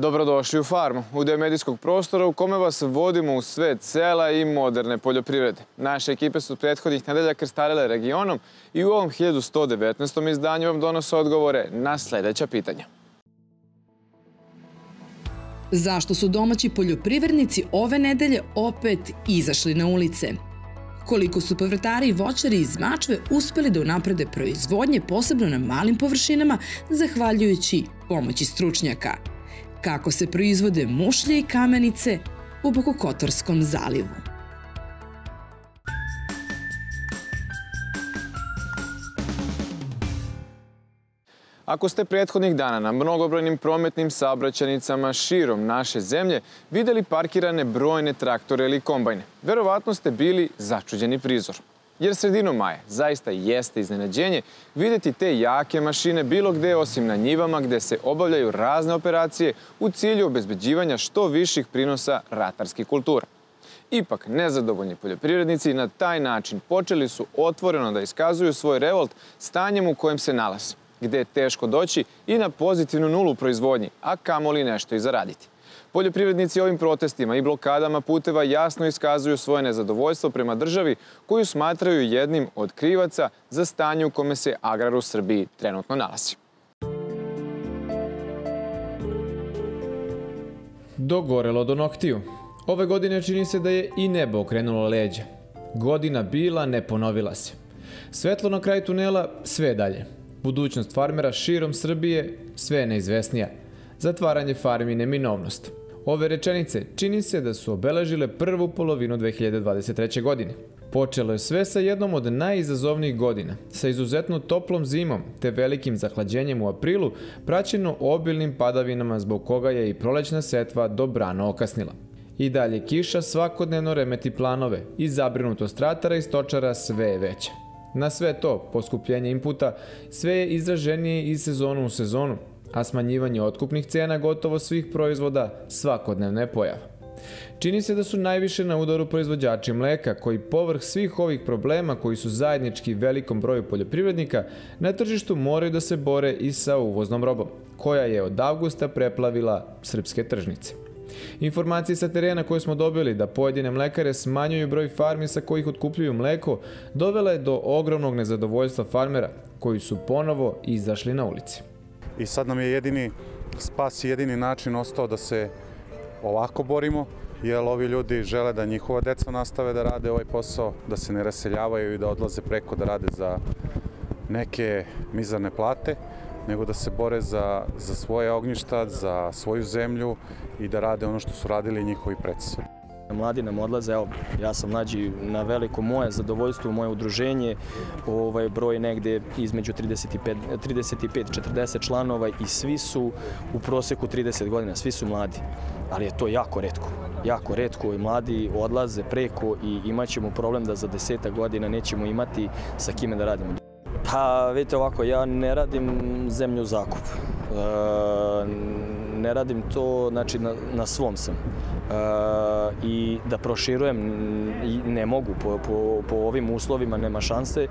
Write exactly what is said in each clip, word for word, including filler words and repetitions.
Dobrodošli u Farmu, u deo medijskog prostora u kome vas vodimo u svet sela i moderne poljoprivrede. Naše ekipe su prethodnih nedelja krstarile regionom i u ovom hiljadu sto devetnaestom izdanju vam donose odgovore na sledeća pitanja. Zašto su domaći poljoprivrednici ove nedelje opet izašli na ulice? Koliko su povrtari i voćari iz Mačve uspeli da unaprede proizvodnje, posebno na malim površinama, zahvaljujući pomoći stručnjaka? Kako se proizvode mušlje i kamenice u Bokokotorskom zalivu? Ako ste prethodnih dana na mnogobrojnim prometnim saobraćajnicama širom naše zemlje videli parkirane brojne traktore ili kombajne, verovatno ste bili začuđeni prizorom. Jer sredinom maja zaista jeste iznenađenje videti te jake mašine bilo gde osim na njivama gde se obavljaju razne operacije u cilju obezbeđivanja što viših prinosa ratarskih kultura. Ipak, nezadovoljni poljoprivrednici na taj način počeli su otvoreno da iskazuju svoj revolt stanjem u kojem se nalaze, gde je teško doći i na pozitivnu nulu u proizvodnji, a kamoli nešto i zaraditi. Poljoprivrednici ovim protestima i blokadama puteva jasno iskazuju svoje nezadovoljstvo prema državi koju smatraju jednim od krivaca za stanje u kome se agrar u Srbiji trenutno nalazi. Dogorelo do noktiju. Ove godine čini se da je i nebo okrenulo leđa. Godina bila ne ponovila se. Svetlo na kraju tunela sve dalje. Budućnost farmera širom Srbije sve je neizvesnija. Zatvaranje farmi neminovnost. Ove rečenice čini se da su obeležile prvu polovinu dve hiljade dvadeset treće. godine. Počelo je sve sa jednom od najizazovnijih godina, sa izuzetno toplom zimom te velikim zahlađenjem u aprilu, praćeno obilnim padavinama zbog koga je i prolećna setva dobrano okasnila. I dalje kiša svakodnevno remeti planove i zabrinutost ratara i stočara sve je veća. Na sve to, poskupljenje inputa, sve je izraženije iz sezonu u sezonu, a smanjivanje otkupnih cena gotovo svih proizvoda svakodnevna je pojava. Čini se da su najviše na udaru proizvođači mleka, koji povrh svih ovih problema koji su zajednički velikom broju poljoprivrednika, na tržištu moraju da se bore i sa uvoznom robom, koja je od avgusta preplavila srpske tržnice. Informacije sa terena koje smo dobili da pojedine mlekare smanjuju broj farmi sa kojih otkupljuju mleko, dovela je do ogromnog nezadovoljstva farmera, koji su ponovo izašli na ulici. I sad nam je jedini spas i jedini način ostao da se ovako borimo, jer ovi ljudi žele da njihova deca nastave da rade ovaj posao, da se ne raseljavaju i da odlaze preko da rade za neke mizarne plate, nego da se bore za, za svoje ognjišta, za svoju zemlju i da rade ono što su radili njihovi preci. Mladi nam odlaze, evo, ja sam mlađi, na veliko moje zadovoljstvo, moje udruženje, ovaj broj negde između trideset pet četrdeset članova i svi su u proseku trideset godina, svi su mladi, ali je to jako retko. Jako retko i mladi odlaze preko i imat ćemo problem da za deseta godina nećemo imati sa kime da radimo. Pa, vidite ovako, ja ne radim zemlju zakup. Ne radim to, znači, na svom sam. I da proširujem ne mogu, po ovim uslovima nema šanse,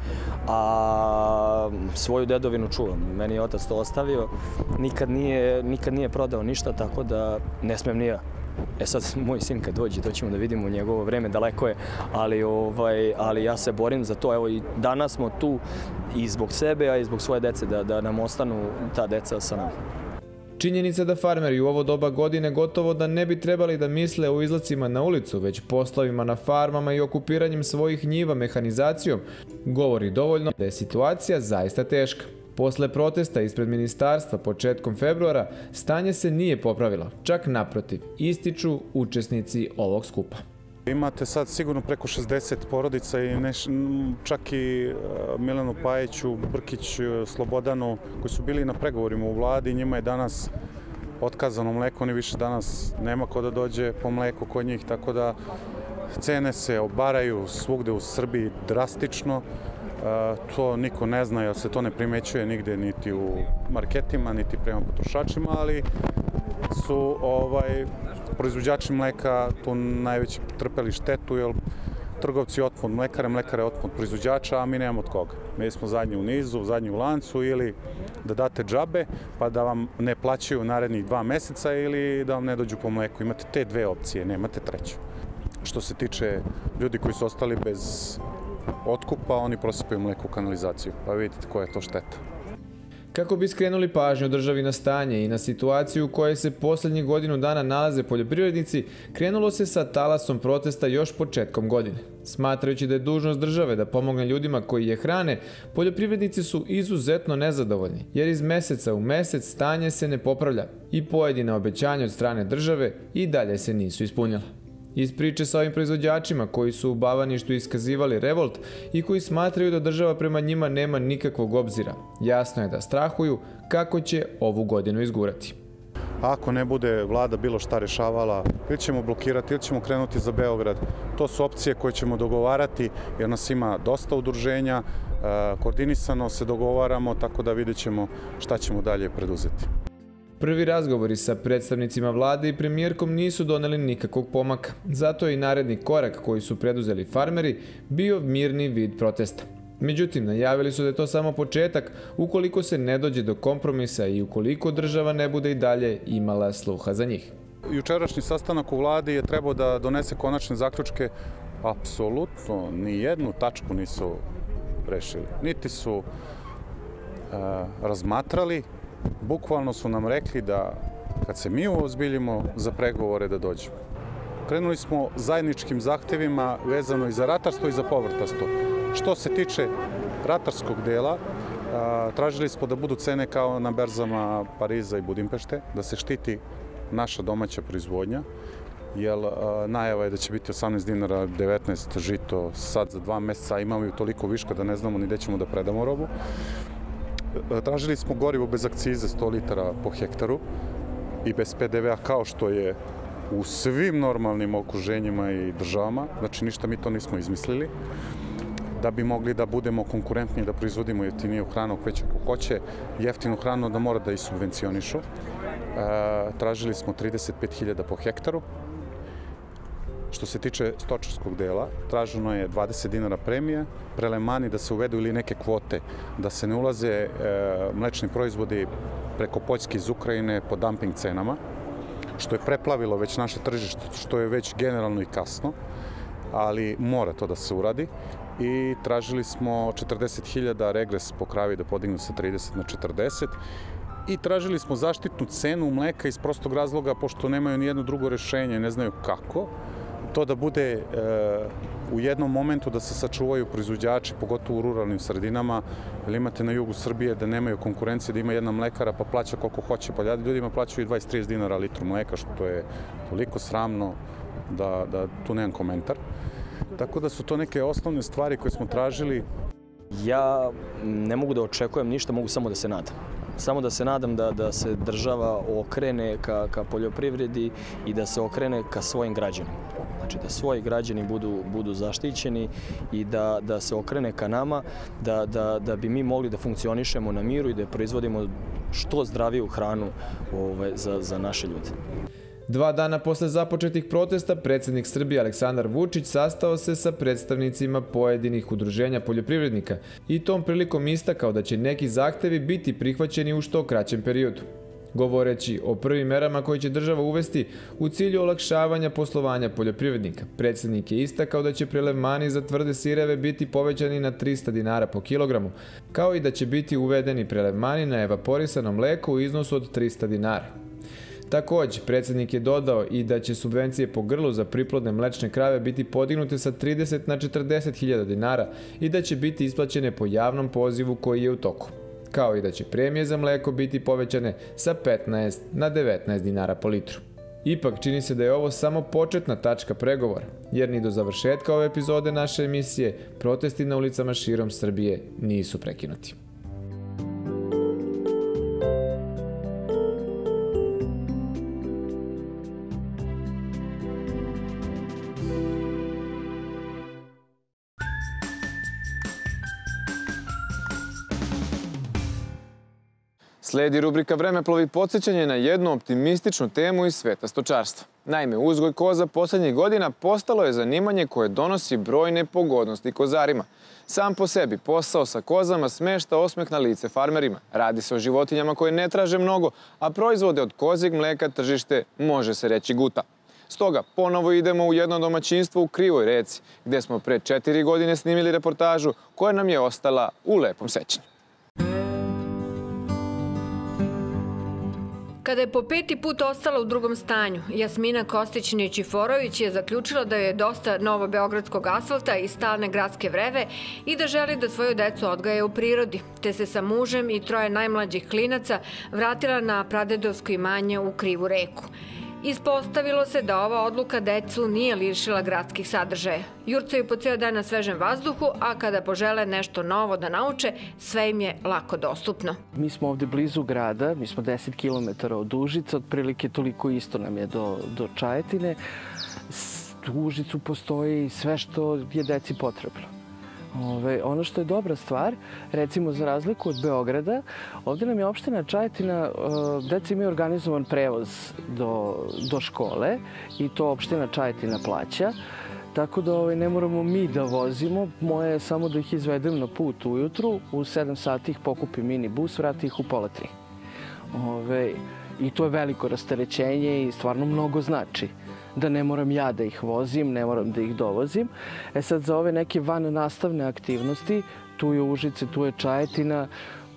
a svoju dedovinu čuvam. Meni je otac to ostavio, nikad nije prodao ništa, tako da ne smem ni ja. E sad, moj sin kad dođe, to ćemo da vidimo u njegovo vreme, daleko je, ali ja se borim za to. Evo i danas smo tu i zbog sebe, a i zbog svoje dece, da nam ostanu ta deca sa nama. Činjenica da farmeri u ovo doba godine gotovo da ne bi trebali da misle o izlacima na ulicu, već poslovima na farmama i okupiranjem svojih njiva mehanizacijom, govori dovoljno da je situacija zaista teška. Posle protesta ispred ministarstva početkom februara, stanje se nije popravilo, čak naprotiv, ističu učesnici ovog skupa. Imate sad sigurno preko šezdeset porodica i neš, čak i Milanu Pajiću, Brkić, Slobodanu, koji su bili na pregovorima u vladi, njima je danas otkazano mleko, oni više danas nema ko da dođe po mleko kod njih, tako da cene se obaraju svugde u Srbiji drastično. To niko ne zna jer se to ne primećuje nigde niti u marketima, niti prema potrošačima, ali su proizvođači mleka tu najveći trpeli štetu jer trgovci otpad, mlekare, mlekare otpad proizvođača, a mi nemamo od koga. Mi smo zadnji u nizu, zadnji u lancu, ili da date džabe pa da vam ne plaćaju narednih dva meseca ili da vam ne dođu po mleku. Imate te dve opcije, nemate treću. Što se tiče ljudi koji su ostali bez otkupa, oni prosipaju mleko u kanalizaciju. Pa vidite koja je to šteta. Kako bi skrenuli pažnju državi na stanje i na situaciju u kojoj se poslednjih godinu dana nalaze poljoprivrednici, krenulo se sa talasom protesta još početkom godine. Smatrajući da je dužnost države da pomogne ljudima koji je hrane, poljoprivrednici su izuzetno nezadovoljni, jer iz meseca u mesec stanje se ne popravlja i pojedina obećanja od strane države i dalje se nisu ispunjala. Iz priče sa ovim proizvođačima koji su u Bavaništu iskazivali revolt i koji smatraju da država prema njima nema nikakvog obzira, jasno je da strahuju kako će ovu godinu izgurati. Ako ne bude vlada bilo šta rešavala, ili ćemo blokirati, ili ćemo krenuti za Beograd. To su opcije koje ćemo dogovarati, jer nas ima dosta udruženja, koordinisano se dogovaramo, tako da vidjet ćemo šta ćemo dalje preduzeti. Prvi razgovori sa predstavnicima vlade i premijerkom nisu doneli nikakvog pomaka, zato je i naredni korak koji su preduzeli farmeri bio mirni vid protesta. Međutim, najavili su da je to samo početak ukoliko se ne dođe do kompromisa i ukoliko država ne bude i dalje imala sluha za njih. Jučerašnji sastanak u vladi je trebao da donese konačne zaključke, apsolutno nijednu tačku nisu rešili, niti su razmatrali. Bukvalno su nam rekli da kad se mi uozbiljimo za pregovore da dođemo. Krenuli smo zajedničkim zahtevima vezano i za ratarstvo i za povrtarstvo. Što se tiče ratarskog dela, tražili smo da budu cene kao na berzama Pariza i Budimpešte, da se štiti naša domaća proizvodnja, jer najava je da će biti osamnaest dinara, devetnaest žito, sad za dva meseca imamo i toliko viška da ne znamo ni gde ćemo da predamo robu. Tražili smo gorivo bez akcize sto litara po hektaru i bez pe de vea kao što je u svim normalnim okruženjima i državama, znači ništa mi to nismo izmislili, da bi mogli da budemo konkurentni, da proizvodimo jeftiniju hranu, već ako hoće jeftinu hranu da mora da i subvencionišu. Tražili smo trideset pet hiljada po hektaru. Što se tiče stočarskog dela, traženo je dvadeset dinara premije, prelemani da se uvedu ili neke kvote, da se ne ulaze mlečni proizvodi preko Poljske iz Ukrajine po dumping cenama, što je preplavilo već naše tržište, što je već generalno i kasno, ali mora to da se uradi. I tražili smo četrdeset hiljada regres po kravi da podignu sa trideset na četrdeset. I tražili smo zaštitnu cenu mleka iz prostog razloga, pošto nemaju nijedno drugo rešenje, ne znaju kako. To da bude u jednom momentu da se sačuvaju proizvođači, pogotovo u ruralnim sredinama, jer imate na jugu Srbije da nemaju konkurencije, da ima jedna mlekara pa plaća koliko hoće, pa ljudima plaćaju i dvadeset do trideset dinara litru mleka, što je toliko sramno da tu nemam komentar. Tako da su to neke osnovne stvari koje smo tražili. Ja ne mogu da očekujem ništa, mogu samo da se nadam. Samo da se nadam da se država okrene ka poljoprivredi i da se okrene ka svojim građanima. Znači da svoji građani budu zaštićeni i da se okrene ka nama, da bi mi mogli da funkcionišemo na miru i da proizvodimo što zdraviju hranu za naše ljude. Dva dana posle započetih protesta, predsednik Srbije Aleksandar Vučić sastao se sa predstavnicima pojedinih udruženja poljoprivrednika i tom prilikom istakao da će neki zahtevi biti prihvaćeni u što kraćem periodu. Govoreći o prvim merama koje će država uvesti u cilju olakšavanja poslovanja poljoprivrednika, predsednik je istakao da će prelevmani za tvrde sireve biti povećani na trista dinara po kilogramu, kao i da će biti uvedeni prelevmani na evaporisano mleko u iznosu od trista dinara. Takođe, predsednik je dodao i da će subvencije po grlu za priplodne mlečne krave biti podignute sa trideset na četrdeset hiljada dinara i da će biti isplaćene po javnom pozivu koji je u toku, kao i da će premije za mleko biti povećane sa petnaest na devetnaest dinara po litru. Ipak, čini se da je ovo samo početna tačka pregovora, jer ni do završetka ove epizode naše emisije protesti na ulicama širom Srbije nisu prekinuti. Sledi rubrika Vremeplovi podsjećanje na jednu optimističnu temu iz sveta stočarstva. Naime, uzgoj koza poslednjih godina postalo je zanimanje koje donosi brojne pogodnosti kozarima. Sam po sebi posao sa kozama smešta osmeh na lice farmerima. Radi se o životinjama koje ne traže mnogo, a proizvode od kozjeg mleka tržište može se reći guta. Stoga, ponovo idemo u jedno domaćinstvo u Krivoj Reci, gde smo pre četiri godine snimili reportažu koja nam je ostala u lepom sećanju. Kada je po peti put ostala u drugom stanju, Jasmina Kostić Niforović je zaključila da joj je dosta novobeogradskog asfalta i stalne gradske vreve i da želi da svoju decu odgaje u prirodi, te se sa mužem i troje najmlađih klinaca vratila na pradedovsko imanje u Krivu Reku. Ispostavilo se da ova odluka decu nije lišila gradskih sadržaja. Jurcaju po ceo dan na svežem vazduhu, a kada požele nešto novo da nauče, sve im je lako dostupno. Mi smo ovde blizu grada, mi smo deset kilometara od Užica, otprilike toliko isto nam je do Čajetine. U Užicu postoji sve što je deci potrebno. Ono što je dobra stvar, recimo za razliku od Beograda, ovdje nam je opština Čajetina, deci imaju organizovan prevoz do škole i to opština Čajetina plaća, tako da ne moramo mi da vozimo, moje je samo da ih izvedem na put ujutru, u sedam sati ih pokupim minibus, vrati ih u pola tri. I to je veliko rasterećenje i stvarno mnogo znači. Da ne moram ja da ih vozim, ne moram da ih dovozim. E sad, za ove neke van nastavne aktivnosti, tu je Užice, tu je Čajetina,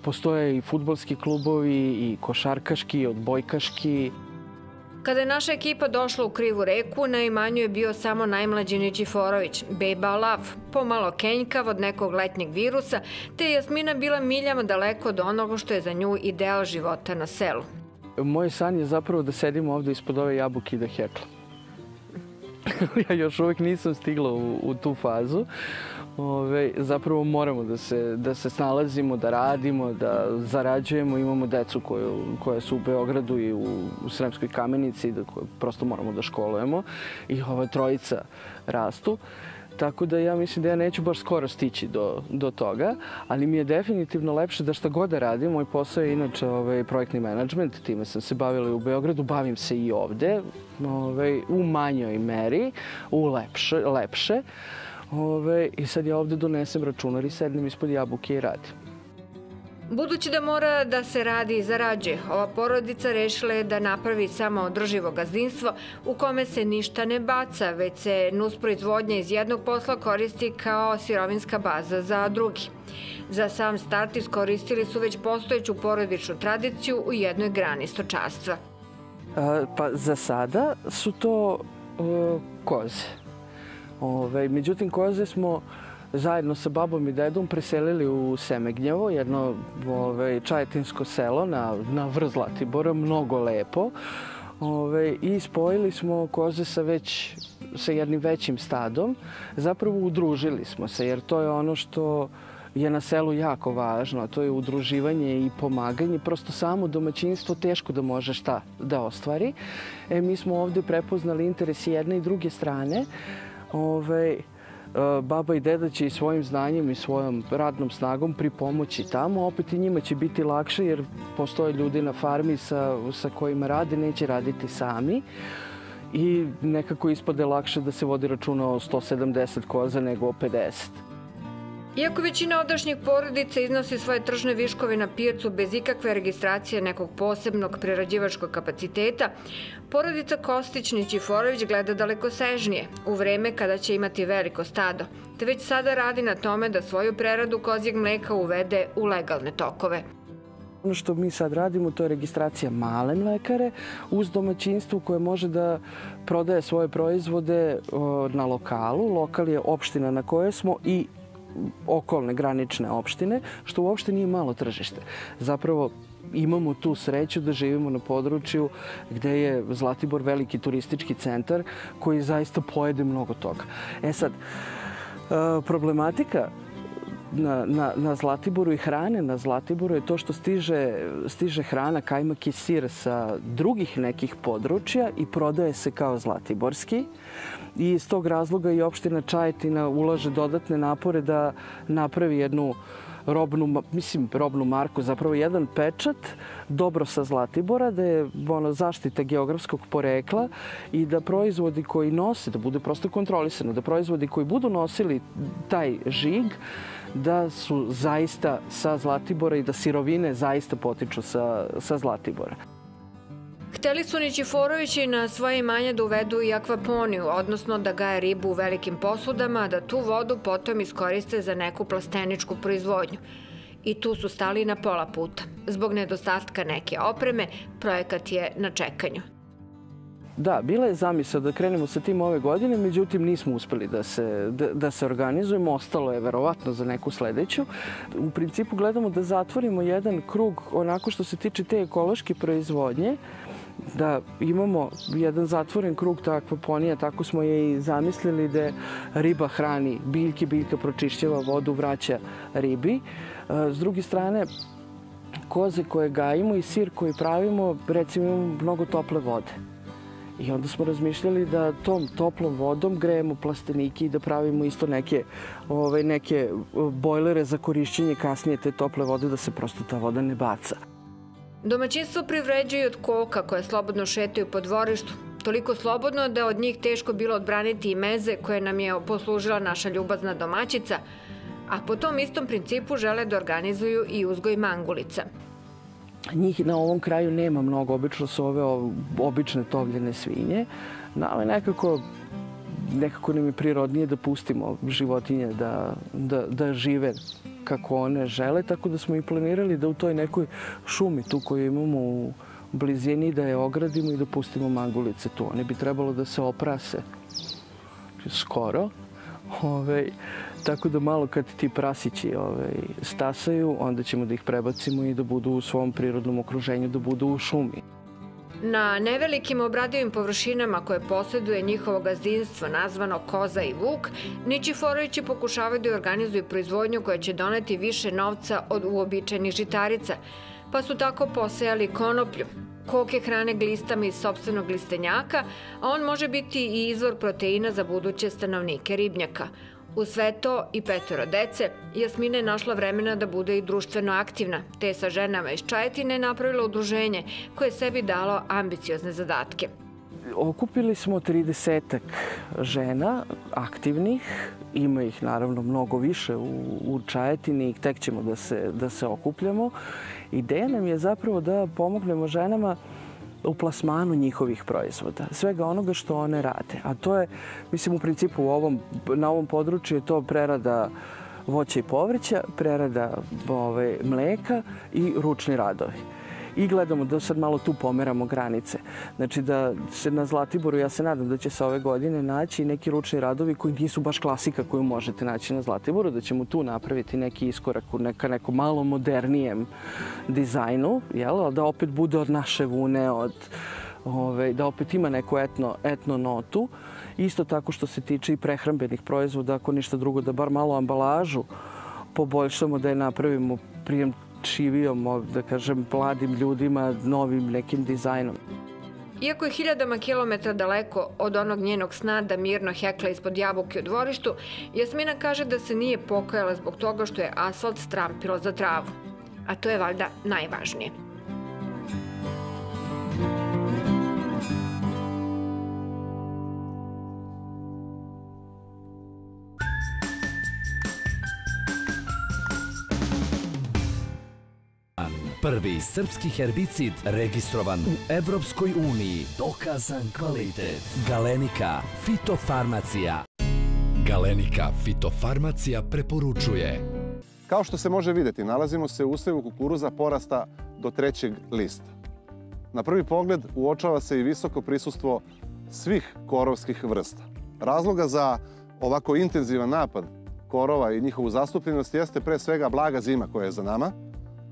postoje i fudbalski klubovi, i košarkaški, i odbojkaški. Kada je naša ekipa došla u Krivu Reku, na imanju je bio samo najmlađi Niforović, beba olav, pomalo kenjkav od nekog letnjeg virusa, te je Jasmina bila miljama daleko od onoga što je za nju ideal života na selu. Moj san je zapravo da sedimo ovde ispod ove jabuke i da heklam. Ja još uvek nisam stigla u tu fazu. Zapravo moramo da se snalazimo, da radimo, da zarađujemo. Imamo decu koja su u Beogradu i u Sremskoj Kamenici, prosto moramo da školujemo. I ova trojica rastu. Tako da ja mislim da ja neću baš skoro stići do toga, ali mi je definitivno lepše da šta god da radim. Moj posao je inače projektni menadžment, time sam se bavila i u Beogradu, bavim se i ovde, u manjoj meri, u lepše. I sad ja ovde donesem računar i sednem ispod jabuke i radim. Budući da mora da se radi i zarađuje, ova porodica rešila je da napravi samoodrživo gazdinstvo u kome se ništa ne baca, već se nus proizvodnja iz jednog posla koristi kao sirovinska baza za drugi. Za sam start iskoristili su već postojeću porodičnu tradiciju u jednoj grani stočarstva. Pa za sada su to koze. Međutim, koze smo zajedno sa babom i dedom preselili u Semegnjevo, jedno čajetinsko selo na vrhu Zlatibora, mnogo lepo. I spojili smo koze sa jednim većim stadom. Zapravo udružili smo se, jer to je ono što je na selu jako važno. To je udruživanje i pomaganje. Prosto samo domaćinstvo teško da može šta da ostvari. Mi smo ovde prepoznali interes jedne i druge strane. Baba i deda će i svojim znanjem i svojom radnom snagom pripomoći tamo. Opet i njima će biti lakše jer postoje ljudi na farmi sa kojima rade, neće raditi sami. I nekako ispade lakše da se vodi računa o sto sedamdeset koza nego o pedeset. Iako većina ovdašnjih porodica iznosi svoje tržne viškove na pijacu bez ikakve registracije nekog posebnog prerađivačkog kapaciteta, porodica Kostić Niforović gleda dalekosežnije, u vreme kada će imati veliko stado, te već sada radi na tome da svoju preradu kozjeg mleka uvede u legalne tokove. Ono što mi sad radimo to je registracija male mlekare uz domaćinstvo koje može da prodaje svoje proizvode na lokalu. Lokal je opština na kojoj smo i okolne granične opštine, što uopšte nije malo tržište. Zapravo imamo tu sreću da živimo na području gde je Zlatibor veliki turistički centar koji zaista pojede mnogo toga. E sad, problematika na Zlatiboru i hrane na Zlatiboru je to što stiže hrana, kajmak i sir sa drugih nekih područja i prodaje se kao zlatiborski. I iz tog razloga i opština Čajetina ulaže dodatne napore da napravi jednu robnu, mislim, robnu marku, zapravo jedan pečat, dobro sa Zlatibora, da je zaštita geografskog porekla i da proizvodi koji nose, da bude prosto kontrolisano, da proizvodi koji budu nosili taj žig, da su zaista sa Zlatibora i da sirovine zaista potiču sa Zlatibora. Hteli su Niforovići na svoje imanje da uvedu i akvaponiju, odnosno da gaje ribu u velikim posudama, a da tu vodu potom iskoriste za neku plasteničku proizvodnju. I tu su stali na pola puta. Zbog nedostatka neke opreme, projekat je na čekanju. Da, bila je zamisao da krenemo sa tim ove godine, međutim nismo uspeli da se organizujemo, ostalo je verovatno za neku sledeću. U principu gledamo da zatvorimo jedan krug onako što se tiče te ekološke proizvodnje, da imamo jedan zatvoren krug, ta akvaponija, tako smo je i zamislili, da riba hrani biljke, biljka pročišćava vodu, vraća ribi. S druge strane, koze koje gajimo i sir koji pravimo, recimo imamo mnogo tople vode. I onda smo razmišljali da tom toplom vodom grejemo plastenike i da pravimo isto neke bojlere za korišćenje kasnije te tople vode, da se prosto ta voda ne baca. Domaćinstvo privređuju od koka koje slobodno šetaju po dvorištu. Toliko slobodno da je od njih teško bilo odbraniti i meze koje nam je poslužila naša ljubazna domaćica, a po tom istom principu žele da organizuju i uzgoj mangulica. Njih na ovom kraju nema mnogo, obično su ove obične tovljene svinje, ali nekako nekako nam je prirodnije da pustimo životinje da žive kako one žele, tako da smo i planirali da u toj nekoj šumi tu koju imamo u blizini da je ogradimo i da pustimo mangulice tu. One bi trebalo da se oprase skoro. Tako da malo kad ti prasići stasaju, onda ćemo da ih prebacimo i da budu u svom prirodnom okruženju, da budu u šumi. Na nevelikim obradivim površinama koje posjeduje njihovo gazdinstvo, nazvano koza i vuk, Niforovići pokušavaju da organizuju proizvodnju koja će doneti više novca od uobičajenih žitarica, pa su tako posejali konoplju. Koke hrane glistama iz sopstvenog listenjaka, a on može biti i izvor proteina za buduće stanovnike ribnjaka. U sve to i petoro dece, Jasmina je našla vremena da bude i društveno aktivna, te je sa ženama iz Čajetine napravila udruženje koje je sebi dalo ambiciozne zadatke. Okupili smo tridesetak žena aktivnih, ima ih naravno mnogo više u Čajetini i tek ćemo da se okupljamo. Ideja nam je zapravo da pomognemo ženama u plasmanu njihovih proizvoda, svega onoga što one rade. A to je, mislim, u principu na ovom području je to prerada voća i povrća, prerada mleka i ručni radovi. I gledamo da sad malo tu pomeramo granice. Znači da se na Zlatiboru, ja se nadam da će se ove godine naći neki ručni radovi koji nisu baš klasika koju možete naći na Zlatiboru, da ćemo tu napraviti neki iskorak u neko malo modernijem dizajnu, da opet bude od naše vune, da opet ima neku etno notu. Isto tako što se tiče i prehrambenih proizvoda, ako ništa drugo, da bar malo ambalažu poboljšamo, da je napravimo prijem živijom, da kažem, mladim ljudima, novim nekim dizajnom. Iako je hiljadama kilometra daleko od onog njenog sna da mirno hekla ispod jabuke u dvorištu, Jasmina kaže da se nije pokajala zbog toga što je asfalt strampilo za travu. A to je valjda najvažnije. Prvi srpski herbicid registrovan u Evropskoj uniji. Dokazan kvalitet. Galenika fitofarmacija. Galenika fitofarmacija preporučuje. Kao što se može videti, nalazimo se u usevu kukuruza porasta do trećeg lista. Na prvi pogled uočava se i visoko prisustvo svih korovskih vrsta. Razloga za ovako intenzivan napad korova i njihovu zastupljenost jeste pre svega blaga zima koja je za nama,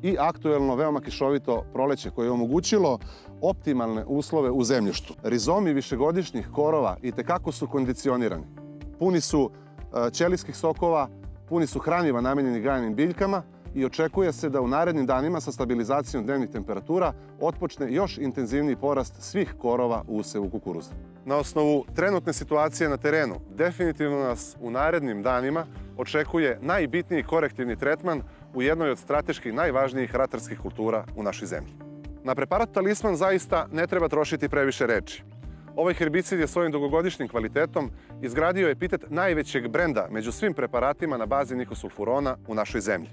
i aktuelno veoma kišovito proleće koje je omogućilo optimalne uslove u zemljištu. Rizomi višegodišnjih korova itekako su kondicionirani. Puni su ćelijskih sokova, puni su hranjiva namenjenih gajenim biljkama i očekuje se da u narednim danima sa stabilizacijom dnevnih temperatura otpočne još intenzivniji porast svih korova u usevu kukuruza. Na osnovu trenutne situacije na terenu, definitivno nas u narednim danima očekuje najbitniji korektivni tretman u jednoj od strateški najvažnijih ratarskih kultura u našoj zemlji. Na preparat Talisman zaista ne treba trošiti previše reči. Ovaj herbicid je svojim dugogodišnjim kvalitetom izgradio epitet najvećeg brenda među svim preparatima na bazi nikosulfurona u našoj zemlji.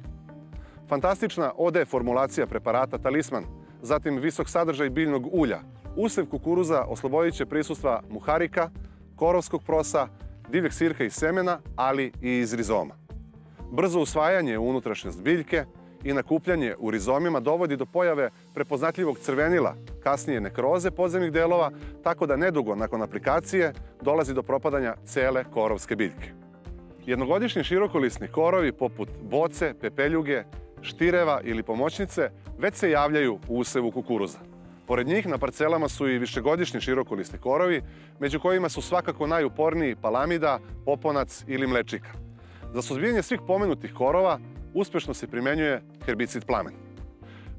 Fantastična O D formulacija preparata Talisman, zatim visok sadržaj biljnog ulja, usev kukuruza oslobodit će prisustva muharika, korovskog prosa, divljeg sirka iz semena, ali i iz rizoma. Brzo usvajanje u unutrašnjost biljke i nakupljanje u rizomima dovodi do pojave prepoznatljivog crvenila, kasnije nekroze podzemnih delova, tako da nedugo nakon aplikacije dolazi do propadanja cele korovske biljke. Jednogodišnji širokolisni korovi poput boce, pepeljuge, štireva ili pomoćnice već se javljaju u usevu kukuruza. Pored njih na parcelama su i višegodišnji širokolisni korovi, među kojima su svakako najuporniji palamida, oponac ili mlečika. Za suzbijanje svih pomenutih korova uspešno se primenjuje herbicid plamen.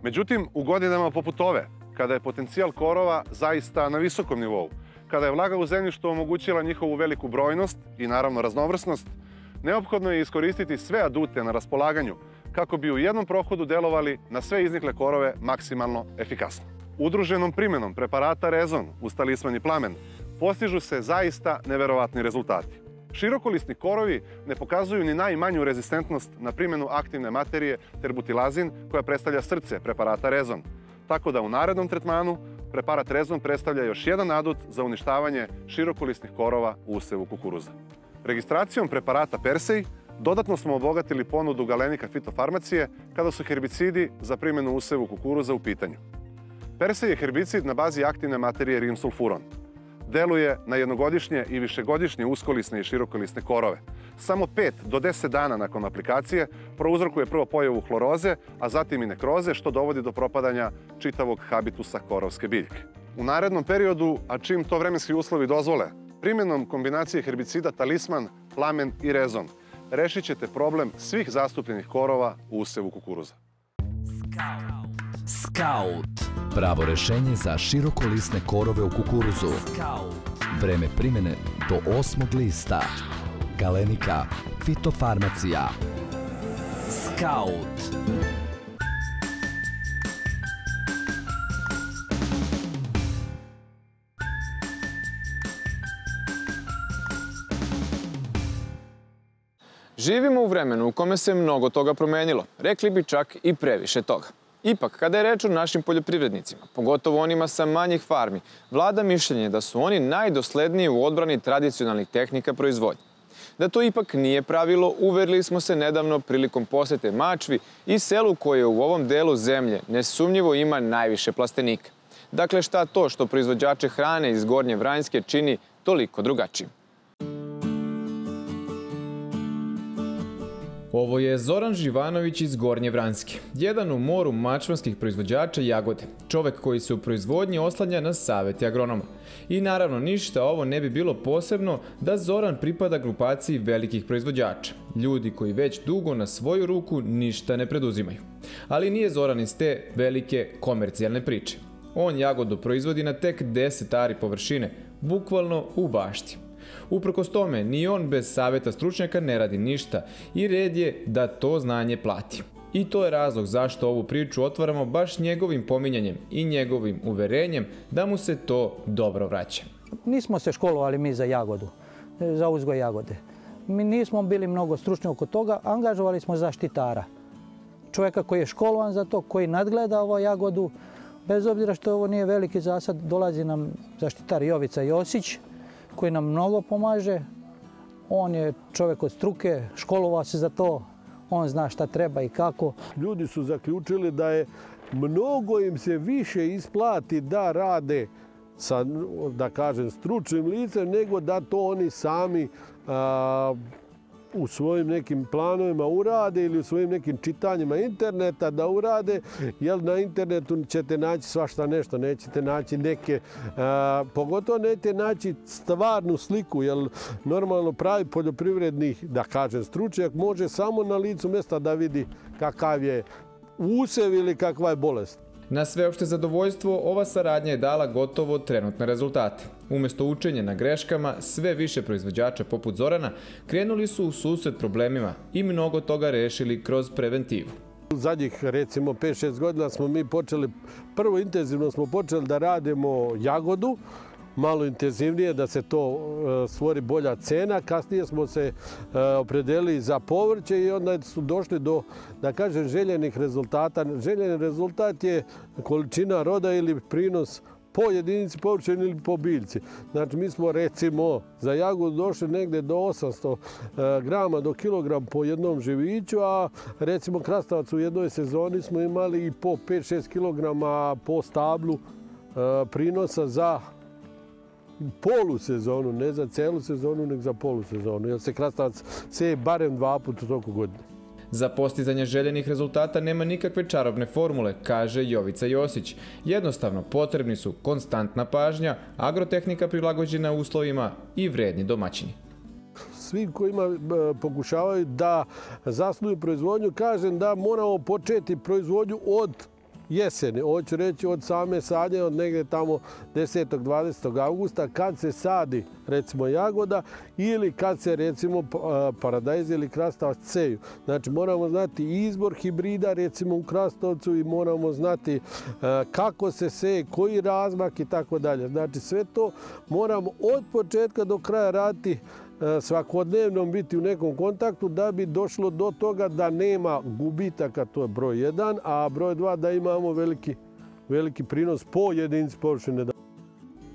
Međutim, u godinama poput ove, kada je potencijal korova zaista na visokom nivou, kada je vlaga u zemljištu omogućila njihovu veliku brojnost i naravno raznovrsnost, neophodno je iskoristiti sve adute na raspolaganju kako bi u jednom prohodu delovali na sve iznikle korove maksimalno efikasno. Udruženom primenom preparata Rezon uz Talisman i plamen postižu se zaista neverovatni rezultati. Širokolisni korovi ne pokazuju ni najmanju rezistentnost na primjenu aktivne materije terbutilazin koja predstavlja srce preparata Rezon, tako da u narednom tretmanu preparat Rezon predstavlja još jedan adut za uništavanje širokolisnih korova u usevu kukuruza. Registracijom preparata Persej dodatno smo obogatili ponudu Galenika fitofarmacije kada su herbicidi za primjenu usevu kukuruza u pitanju. Persej je herbicid na bazi aktivne materije rimsulfuron. Deluje na jednogodišnje i višegodišnje uskolisne i širokolisne korove. Samo pet do deset dana nakon aplikacije prouzrokuje prvo pojavu hloroze, a zatim i nekroze, što dovodi do propadanja čitavog habitusa korovske biljke. U narednom periodu, a čim to vremenski uslovi dozvole, primjenom kombinacije herbicida Talisman, plamen i Rezon, rešit ćete problem svih zastupljenih korova u usevu kukuruza. Scout. Scout. Pravo rešenje za širokolisne korove u kukuruzu. Vreme primene do osmog lista. Galenika fitofarmacija. Scout. Živimo u vremenu u kome se mnogo toga promenilo. Rekli bi čak i previše toga. Ipak, kada je reč o našim poljoprivrednicima, pogotovo onima sa manjih farmi, vlada mišljenje da su oni najdosledniji u odbrani tradicionalnih tehnika proizvodnje. Da to ipak nije pravilo, uverili smo se nedavno prilikom posete Mačvi i selu koje u ovom delu zemlje nesumnjivo ima najviše plastenika. Dakle, šta to što proizvođače hrane iz Gornje Vranjske čini toliko drugačijim? Ovo je Zoran Živanović iz Gornje Vranjske, jedan u moru mačvanskih proizvođača jagode, čovek koji se u proizvodnji oslanja na savete agronoma. I naravno ništa ovo ne bi bilo posebno da Zoran pripada grupaciji velikih proizvođača, ljudi koji već dugo na svoju ruku ništa ne preduzimaju. Ali nije Zoran iz te velike komercijalne priče. On jagodu proizvodi na tek deset ari površine, bukvalno u bašti. Uprkos tome, ni on bez saveta stručnjaka ne radi ništa i red je da to znanje plati. I to je razlog zašto ovu priču otvaramo baš njegovim pominjanjem i njegovim uverenjem da mu se to dobro vraća. Nismo se školovali mi za jagodu, za uzgoj jagode. Mi nismo bili mnogo stručni oko toga, angažovali smo zaštitara. Čovjeka koji je školovan za to, koji nadgleda ovu jagodu. Bez obzira što ovo nije veliki zasad, dolazi nam zaštitar Jovica Josić, koji nam mnogo pomaže. On je čovjek od struke, školovao se za to, on zna šta treba i kako. Ljudi su zaključili da je mnogo im se više isplati da rade sa, da kažem, stručnim licem, nego da to oni sami a, u svojim nekim planovima urade ili u svojim nekim čitanjima interneta da urade, jer na internetu ćete naći svašta nešto, nećete naći neke, a, pogotovo nećete naći stvarnu sliku, jer normalno pravi poljoprivredni, da kažem, stručnjak može samo na licu mjesta da vidi kakav je usev ili kakva je bolest. Na sveopšte zadovoljstvo, ova saradnja je dala gotovo trenutne rezultate. Umesto učenja na greškama, sve više proizvođača poput Zorana krenuli su u susret problemima i mnogo toga rešili kroz preventivu. U zadnjih recimo pet šest godina smo mi počeli, prvo intenzivno smo počeli da radimo jagodu, malo intenzivnije da se to stvori bolja cena. Kasnije smo se opredelili za povrće i onda su došli do, da kažem, željenih rezultata. Željeni rezultat je količina roda ili prinos po jedinici povrća ili po biljci. Znači mi smo recimo za jagodu došli negde do osamsto grama do kilogram po jednom živiću, a recimo krastavac u jednoj sezoni smo imali i po pet šest kilograma po stablu prinosa za polusezonu, ne za celu sezonu, nek za polusezonu, jer se krastavac seje barem dva puta u toku godine. Za postizanje željenih rezultata nema nikakve čarobne formule, kaže Jovica Josić. Jednostavno, potrebni su konstantna pažnja, agrotehnika prilagođena uslovima i vredni domaćini. Svi kojima pokušavaju da zasnuju proizvodnju, kažem da moramo početi proizvodnju od jesene, hoću reći od same sadnje, od negde tamo desetog dvadesetog avgusta, kad se sadi recimo jagoda ili kad se recimo paradajz ili krastavac seju. Znači moramo znati izbor hibrida recimo u krastavcu i moramo znati kako se seje, koji razmak i tako dalje. Znači sve to moramo od početka do kraja raditi, svakodnevno biti u nekom kontaktu da bi došlo do toga da nema gubitaka, to je broj jedan, a broj dva da imamo veliki prinos po jedinici površine.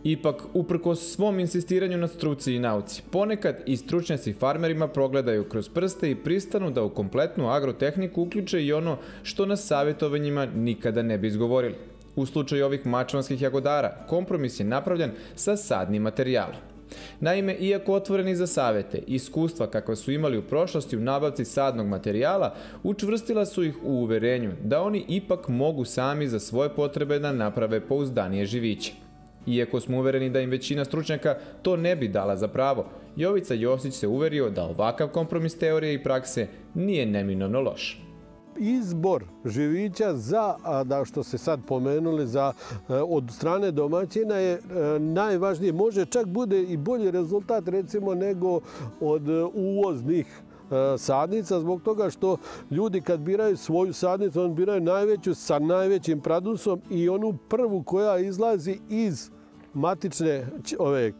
Ipak, uprkos svom insistiranju na struci i nauci, ponekad i stručnjaci farmerima progledaju kroz prste i pristanu da u kompletnu agrotehniku uključe i ono što na savjetovanjima nikada ne bi izgovorili. U slučaju ovih mačvanskih jagodara, kompromis je napravljen sa sadnim materijalom. Naime, iako otvoreni za savete, iskustva kakva su imali u prošlosti u nabavci sadnog materijala, učvrstila su ih u uverenju da oni ipak mogu sami za svoje potrebe da naprave pouzdanije živiće. Iako smo uvereni da im većina stručnjaka to ne bi dala za pravo, Jovica Josić se uverio da ovakav kompromis teorije i prakse nije neminovno loš. Izbor živića za, što ste sad pomenuli, od strane domaćina je najvažnije. Može čak bude i bolji rezultat recimo nego od uvoznih sadnica, zbog toga što ljudi kad biraju svoju sadnicu, oni biraju najveću sa najvećim pradusom i onu prvu koja izlazi iz matične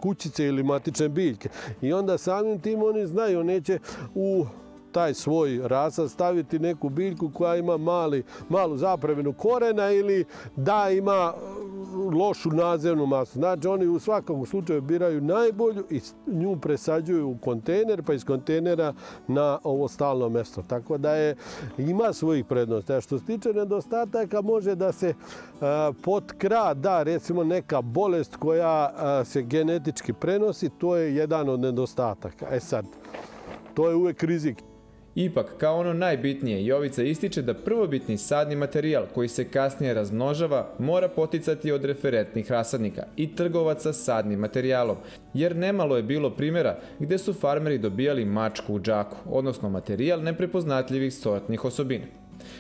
kućice ili matične biljke. I onda samim tim oni znaju, neće u taj svoj rasad staviti neku biljku koja ima malu zapreminu korena ili da ima lošu nadzemnu masu. Znači oni u svakom slučaju biraju najbolju i nju presađuju u kontejner, pa iz kontejnera na ovo stalno mesto. Tako da ima svojih prednosti. Što se tiče nedostataka, može da se potkrade, da recimo neka bolest koja se genetički prenosi, to je jedan od nedostataka. E sad, to je uvek rizik. Ipak, kao ono najbitnije, Jovica ističe da prvobitni sadni materijal koji se kasnije razmnožava mora poticati od referentnih rasadnika i trgovaca sadnim materijalom, jer nemalo je bilo primjera gde su farmeri dobijali mačku u džaku, odnosno materijal neprepoznatljivih sortnih osobina.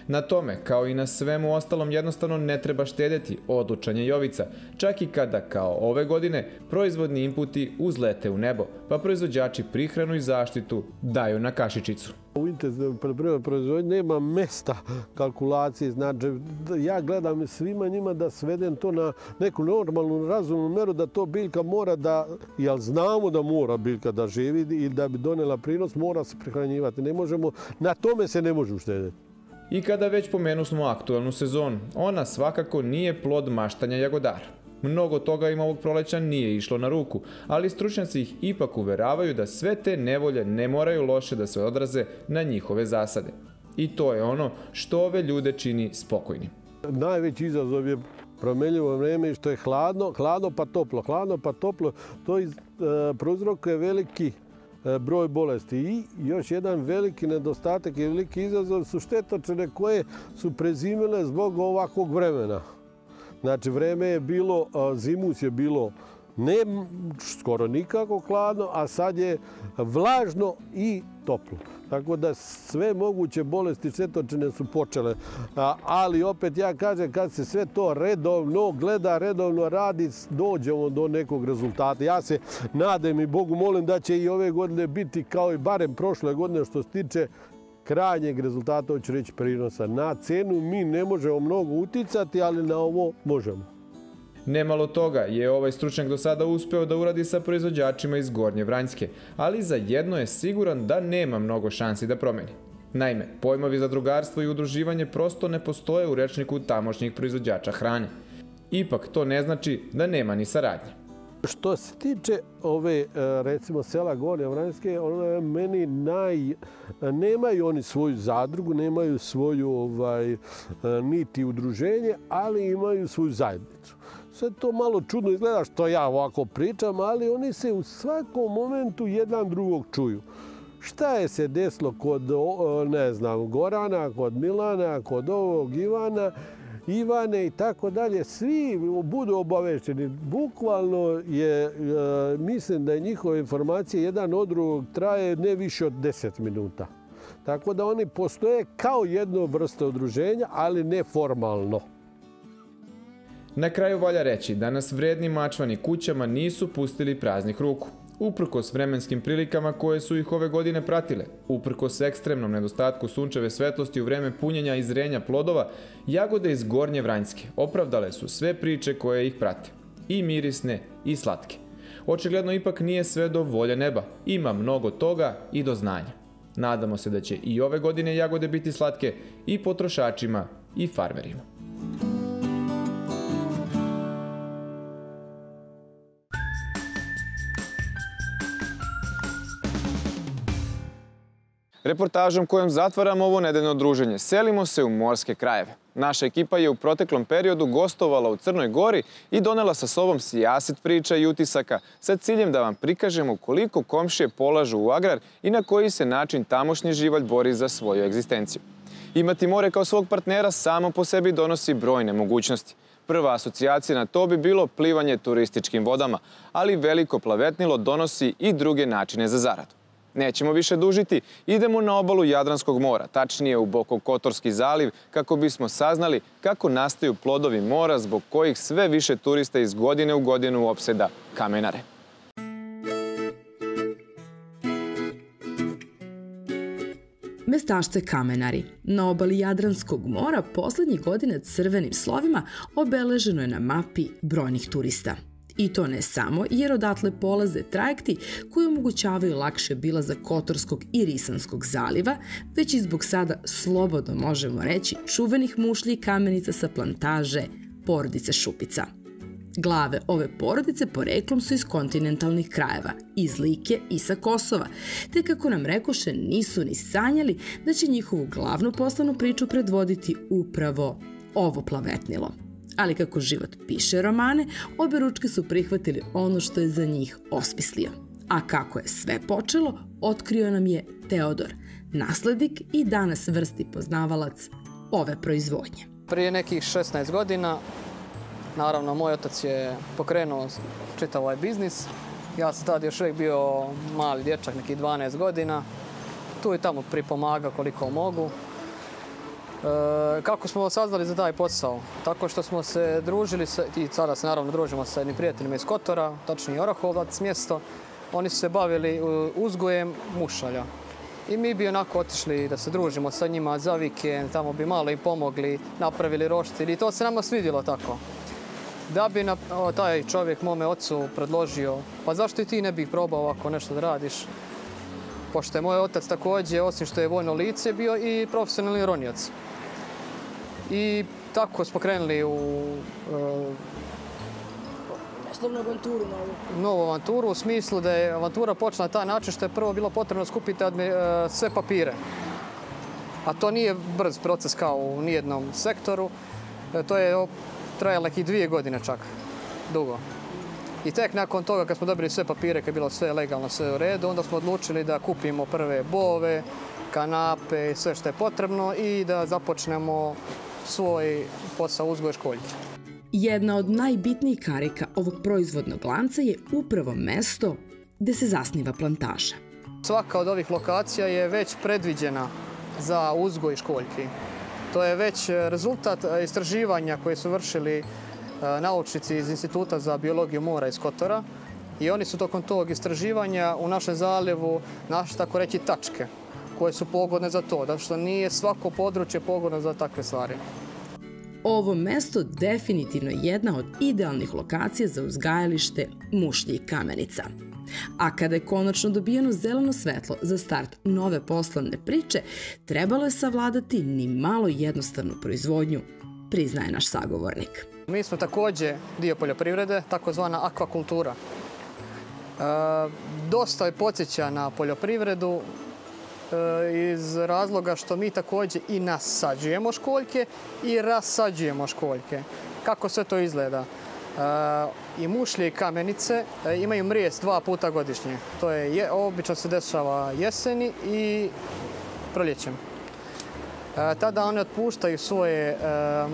Na tome, kao i na svemu ostalom, jednostavno ne treba štedjeti, odlučan je Jovica, čak i kada, kao ove godine, proizvodni inputi uzlete u nebo, pa proizvođači prihranu i zaštitu daju na kašičicu. U intenzivnoj poljoprivrednoj proizvodnji nema mesta kalkulacije, znači ja gledam svima njima da svedem to na neku normalnu, razumnu meru, da to biljka mora da, jer znamo da mora biljka da živi i da bi donela prinos, mora se prihranjivati, ne možemo, na tome se ne može uštedjeti. I kada već pomenu smo aktualnu sezonu, ona svakako nije plod maštanja jagodara. Mnogo toga im ovog proleća nije išlo na ruku, ali stručnjaci ih ipak uveravaju da sve te nevolje ne moraju loše da se odraze na njihove zasade. I to je ono što ove ljude čini spokojnim. Najveći izazov je promenljivo vreme i što je hladno, hladno pa toplo, hladno pa toplo, to prouzrokuje veliki broj bolesti. I još jedan veliki nedostatak i veliki izazov su štetočine koje su prezimile zbog ovakvog vremena. Znači vreme je bilo, zimus je bilo ne skoro nikako hladno, a sad je vlažno i toplo. Tako da sve moguće bolesti štetočine su počele. Ali opet ja kažem, kad se sve to redovno gleda, redovno radi, dođemo do nekog rezultata. Ja se nadam i Bogu molim da će i ove godine biti kao i barem prošle godine što se tiče krajnjeg rezultata, hoću reći prinosa. Na cenu mi ne možemo mnogo uticati, ali na ovo možemo. Nemalo toga je ovaj stručnjak do sada uspeo da uradi sa proizvođačima iz Gornje Vranjske, ali za jedno je siguran da nema mnogo šansi da promeni. Naime, pojmovi zadrugarstvo i udruživanje prosto ne postoje u rečniku tamošnjih proizvođača hrane. Ipak to ne znači da nema ni saradnje. Što se tiče ove, recimo, sela Gornje Vranjske, ona meni naj... Nemaju oni svoju zadrugu, nemaju svoju ovaj, niti udruženje, ali imaju svoju zajednicu. Sve to malo čudno izgleda što ja ovako pričam, ali oni se u svakom momentu jedan drugog čuju. Šta je se desilo kod, ne znam, Gorana, kod Milana, kod ovog Ivana, Ivane i tako dalje, svi budu obavešteni. Bukvalno je, mislim da je njihove informacije jedan od drugog traje ne više od deset minuta. Tako da oni postoje kao jedno vrsta udruženja, ali ne formalno. Na kraju valja reći da nas vredni Mačvani kućama nisu pustili praznih ruku. Uprkos vremenskim prilikama koje su ih ove godine pratile, uprkos ekstremnom nedostatku sunčeve svetlosti u vreme punjenja i zrenja plodova, jagode iz Gornje Vranjske opravdale su sve priče koje ih prate. I mirisne, i slatke. Očigledno ipak nije sve do volje neba. Ima mnogo toga i do znanja. Nadamo se da će i ove godine jagode biti slatke i potrošačima i farmerima. Reportažom kojom zatvaramo ovo nedeljno druženje selimo se u morske krajeve. Naša ekipa je u proteklom periodu gostovala u Crnoj Gori i donela sa sobom sijaset priča i utisaka sa ciljem da vam prikažemo koliko komšije polažu u agrar i na koji se način tamošnji živalj bori za svoju egzistenciju. Imati more kao svog partnera samo po sebi donosi brojne mogućnosti. Prva asocijacija na to bi bilo plivanje turističkim vodama, ali veliko plavetnilo donosi i druge načine za zaradu. Nećemo više dužiti, idemo na obalu Jadranskog mora, tačnije u Bokokotorski zaliv, kako bismo saznali kako nastaju plodovi mora zbog kojih sve više turista iz godine u godinu opseda kamenare. Mestašce Kamenari. Na obali Jadranskog mora poslednjih godina crvenim slovima obeleženo je na mapi brojnih turista. I to ne samo jer odatle polaze trajekti koji omogućavaju lakše bilazak Kotorskog i Risanskog zaliva, već i zbog sada slobodno možemo reći čuvenih mušlji i kamenica sa plantaže porodice Šupica. Glave ove porodice poreklom su iz kontinentalnih krajeva, iz Like i sa Kosova, te kako nam rekoše nisu ni sanjali da će njihovu glavnu poslovnu priču predvoditi upravo ovo plavetnilo. Ali kako život piše romane, obe ručke su prihvatili ono što je za njih osmislio. A kako je sve počelo, otkrio nam je Teodor, naslednik i danas vrsti poznavalac ove proizvodnje. Prije nekih šesnaest godina, naravno, moj otac je pokrenuo čitav ovaj biznis. Ja sam tad još uvijek bio mali dječak, nekih dvanaest godina. Tu i tamo pripomaga koliko mogu. Kako smo saznali za taj posao? Tako što smo se družili, i sada se naravno družimo sa jednim prijateljima iz Kotora, tačnije Orahovac mjesto, oni su se bavili uzgojem mušalja. I mi bi onako otišli da se družimo sa njima za vikend, tamo bi malo i pomogli, napravili roštilj i to se nama svidjelo tako. Da bi taj čovjek mome ocu predložio, pa zašto i ti ne bih probao ovako nešto da radiš? Pošto je moj otac također, osim što je vojno lice, bio i profesionalni ronioc. I tako smo krenuli u poslovnu avanturu. Novu avanturu u smislu da je avantura počela na taj način što je prvo bilo potrebno skupiti sve papire. A to nije brz proces kao u nijednom sektoru. To je trajalo nekih dvije godine čak, dugo. I tek nakon toga kad smo dobili sve papire, kad je bilo sve legalno, sve u redu, onda smo odlučili da kupimo prve bove, kanape, sve što je potrebno i da započnemo svoj posao uzgoja školjki. Jedna od najbitnijih karika ovog proizvodnog lanca je upravo mesto gde se zasniva plantaža. Svaka od ovih lokacija je već predviđena za uzgoj školjki. To je već rezultat istraživanja koje su vršili naučnici iz Instituta za biologiju mora iz Kotora i oni su tokom tog istraživanja u našem zalivu našli, tako reći, tačke koje su pogodne za to. Zato što nije svako područje pogodno za takve stvari. Ovo mesto definitivno je jedna od idealnih lokacija za uzgajalište mušljih kamenica. A kada je konačno dobijeno zeleno svetlo za start nove poslovne priče, trebalo je savladati ni malo jednostavnu proizvodnju, priznaje naš sagovornik. Mi smo takođe dio poljoprivrede, takozvana akvakultura. Dosta je podsjeća na poljoprivredu iz razloga što mi takođe i nasađujemo školjke i rasađujemo školjke. Kako sve to izgleda? I mušlje i kamenice imaju mrijest dva puta godišnje. To je obično se dešava jeseni i proljećem. Tada one otpuštaju svoje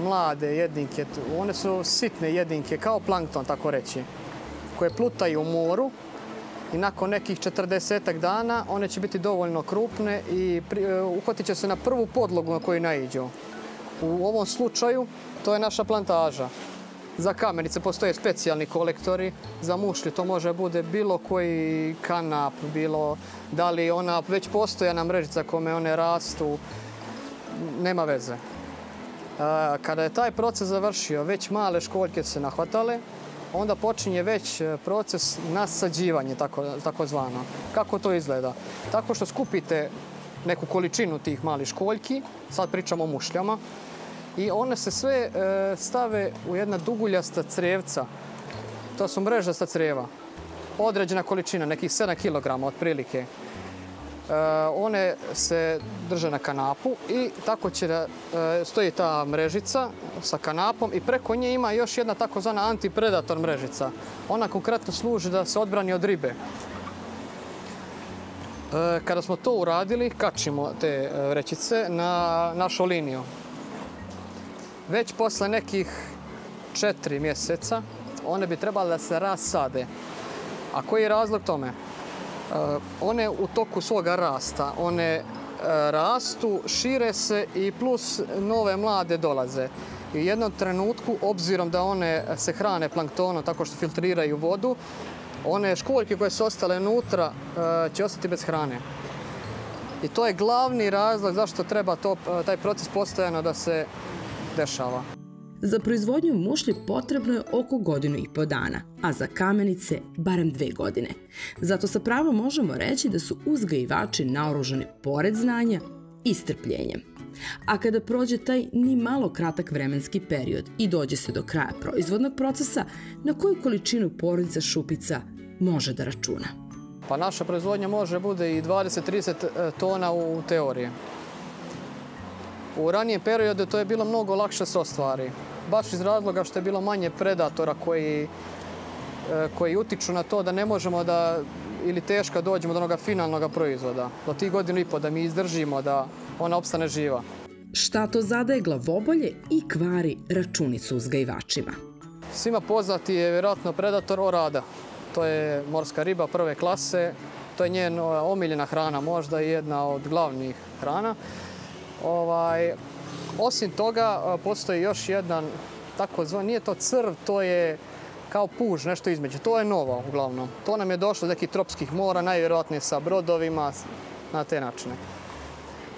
mlade jedinke. One su sitne jedinke, kao plankton, tako reći, koje plutaju u moru i nakon nekih četrdesetak dana one će biti dovoljno krupne i uhvatit će se na prvu podlogu na koju naiđu. U ovom slučaju to je naša plantaža. Za kamenice postoje specijalni kolektori, za mušlju to može bude bilo koji kanap, bilo da li ona već postojana mrežica kome one rastu, nema veze. Kada je taj proces završio, već male školjke se nahvatale, onda počinje već proces nasađivanja, tako zvano. Kako to izgleda? Tako što skupite neku količinu tih malih školjki, sad pričamo o mušljama, i one se sve stave u jedna duguljasta crevca. To su mrežasta creva. Određena količina, nekih sedam kilograma otprilike. One se drže na kanapu i tako će stoji ta mrežica sa kanapom i preko nje ima još jedna takozvana antipredator mrežica. Ona konkretno služi da se odbrani od ribe. Kada smo to uradili, kačimo te vrećice na našu liniju. Već posle nekih četiri mjeseca one bi trebali da se rasade. A koji je razlog tome? One u toku svoga rasta, one rastu, šire se i plus nove mlade dolaze. I u jednom trenutku, obzirom da one se hrane planktonom tako što filtriraju vodu, one školjke koje su ostale unutra će ostati bez hrane. I to je glavni razlog zašto treba taj proces postojano da se dešava. Za proizvodnju mušlji potrebno je oko godinu i po dana, a za kamenice barem dve godine. Zato sa pravom možemo reći da su uzgajivači naoružani pored znanja i strpljenjem. A kada prođe taj ni malo kratak vremenski period i dođe se do kraja proizvodnog procesa, na koju količinu porodica Šupica može da računa? Pa naša proizvodnja može bude i dvadeset do trideset tona u teoriji. U ranijem periodu to je bilo mnogo lakše se ostvari. Baš iz razloga što je bilo manje predatora koji utiču na to da ne možemo da ili teško dođemo do onoga finalnog proizvoda. Do tih godinu i po da mi izdržimo da ona opstane živa. Šta to zadaje glavobolje i kvari računicu uzgajivačima? Svima poznati je vjerojatno predator orada. To je morska riba prve klase. To je njena omiljena hrana, možda i jedna od glavnih hrana. Osim toga, postoji još jedan, nije to crv, to je kao puž, nešto između. To je novo, uglavnom. To nam je došlo iz nekih tropskih mora, najvjerojatnije sa brodovima, na te načine.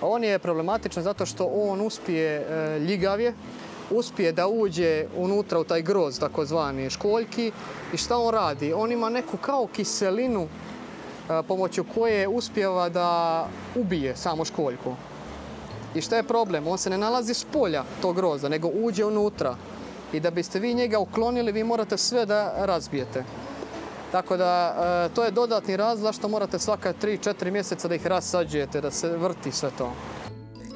On je problematičan zato što on uspije ljigavje, uspije da uđe unutra u taj groz, takozvani školjki. I šta on radi? On ima neku kao kiselinu pomoću koje uspijeva da ubije samo školjku. I šta je problem? On se ne nalazi s polja tog groza, nego uđe unutra. I da biste vi njega uklonili, vi morate sve da razbijete. Tako da, to je dodatni razlog što morate svaka tri do četiri mjeseca da ih rasađujete, da se vrti sve to.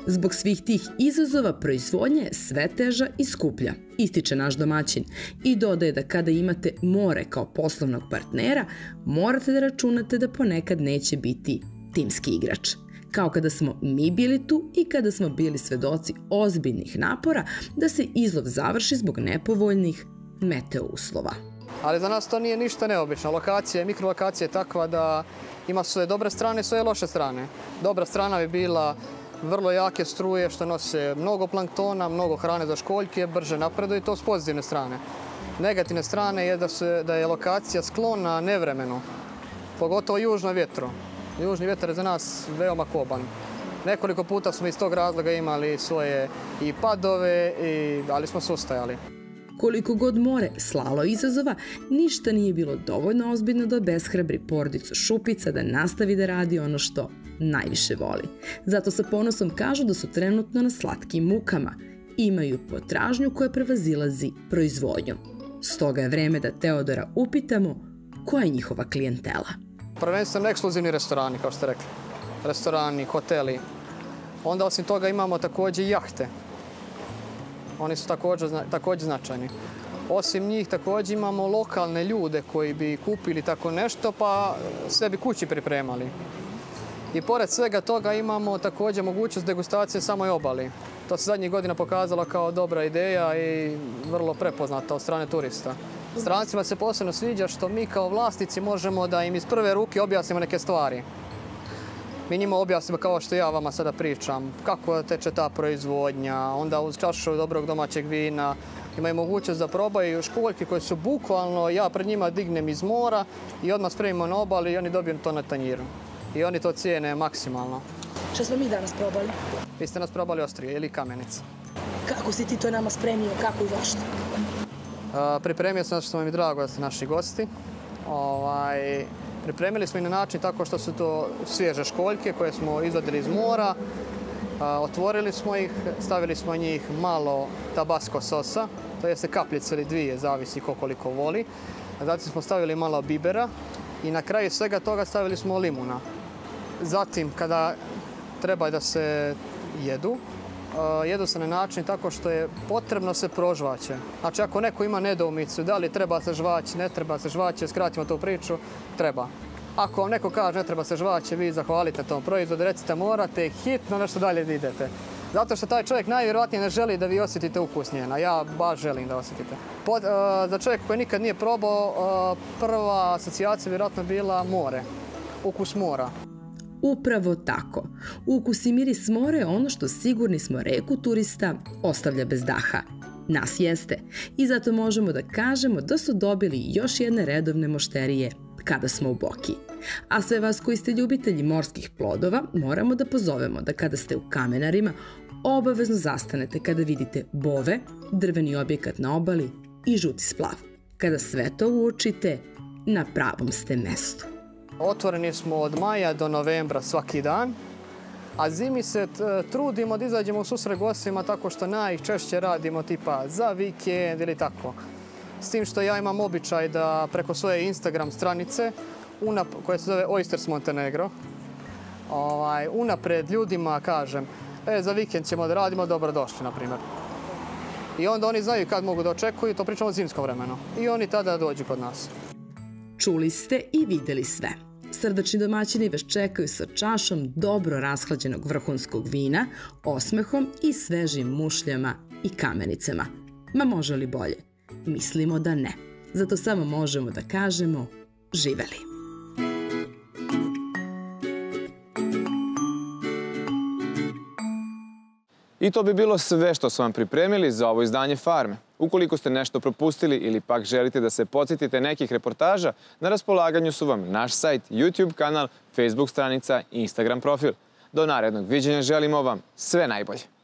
Zbog svih tih izazova proizvodnja je sve teža i skuplja, ističe naš domaćin. I dodaje da kada imate more kao poslovnog partnera, morate da računate da ponekad neće biti timski igrač. Kao kada smo mi bili tu i kada smo bili svedoci ozbiljnih napora da se izlov završi zbog nepovoljnih meteo uslova. Ali za nas to nije ništa neobično. Lokacija, mikrolokacija je takva da ima svoje dobre strane i svoje loše strane. Dobra strana bi bila vrlo jake struje što nose mnogo planktona, mnogo hrane za školjke, brže napreduju i to s pozitivne strane. Negativne strane je da je lokacija sklona nevremenu, pogotovo južnom vjetru. Južni vjetar je za nas veoma koban. Nekoliko puta smo iz tog razloga imali svoje i padove, ali smo sustajali. Koliko god more slalo izazova, ništa nije bilo dovoljno ozbiljno da obeshrabri porodicu Šupica da nastavi da radi ono što najviše voli. Zato sa ponosom kažu da su trenutno na slatkim mukama. Imaju potražnju koja prevazilazi proizvodnju. Stoga je vreme da Teodora upitamo koja je njihova klijentela. Prvenstveno ekskluzivni restorani, kao što ste rekli. Restorani, hoteli. Onda osim toga imamo takođe i jahte. Oni su takođe značajni. Osim njih takođe imamo lokalne ljude koji bi kupili tako nešto pa sve bi kući pripremali. I pored svega toga imamo takođe mogućnost degustacije samoj obali. To se zadnjih godina pokazalo kao dobra ideja i vrlo prepoznata od strane turista. Strancima se posebno sviđa što mi kao vlasnici možemo da im iz prve ruke objasnimo neke stvari. Mi njima objasnimo kao što ja vama sada pričam, kako teče ta proizvodnja, onda uz čašu dobrog domaćeg vina imaju mogućnost da probaju školjke koje su bukvalno, ja pred njima dignem iz mora i odmah spremimo na obali i oni dobiju to na tanjiru. I oni to cijene maksimalno. Šta smo mi danas probali? Vi ste nas probali ostrije ili kamenice. Kako si ti to nama spremio, kako i zašto? Pripremio sam što vam je drago da ste naši gosti. Pripremili smo i na način tako što su to svježe školjke koje smo izvadili iz mora. Otvorili smo ih, stavili smo na njih malo tabasko sosa, to jeste kapljice ili dvije, zavisi ko koliko voli. Zatim smo stavili malo bibera i na kraju svega toga stavili smo limuna. Zatim, kada treba da se jedu, jedu se na način tako što je potrebno se prožvaće. Znači, ako neko ima nedoumicu, da li treba se žvaći, ne treba se žvaći, skratimo tu priču, treba. Ako vam neko kaže ne treba se žvaći, vi zahvalite tom proizvodu, recite morate hitno nešto dalje da idete. Zato što taj čovjek najvjerojatnije ne želi da vi osjetite ukus njena. Ja baš želim da osjetite. Za čovjek koji nikad nije probao, prva asocijacija vjerojatno bila more, ukus mora. Upravo tako. Ukus i miris mora je ono što sigurni smo reku turista ostavlja bez daha. Nas jeste. I zato možemo da kažemo da su dobili još jedne redovne mošterije kada smo u Boki. A sve vas koji ste ljubitelji morskih plodova moramo da pozovemo da kada ste u Kamenarima obavezno zastanete kada vidite bove, drveni objekat na obali i žuti splav. Kada sve to uočite, na pravom ste mestu. Otvoreni smo od maja do novembra svaki dan, a zimi se trudimo da izađemo u susret gostima tako što najčešće radimo tipa za vikend ili tako. S tim što ja imam običaj da preko svoje Instagram stranice, koja se zove Oysters Montenegro, unapred ljudima kažem za vikend ćemo da radimo, dobrodošli, na primjer. I onda oni znaju kad mogu da očekuju, to pričamo o zimskom vremenu. I oni tada dođu kod nas. Čuli ste i videli sve. Srdačni domaćini vas čekaju sa čašom dobro rashlađenog vrhunskog vina, osmehom i svežim mušljama i kamenicama. Ma može li bolje? Mislimo da ne. Zato samo možemo da kažemo živeli. I to bi bilo sve što smo vam pripremili za ovo izdanje Farme. Ukoliko ste nešto propustili ili pak želite da se podsjetite nekih reportaža, na raspolaganju su vam naš sajt, YouTube kanal, Facebook stranica i Instagram profil. Do narednog viđenja želimo vam sve najbolje.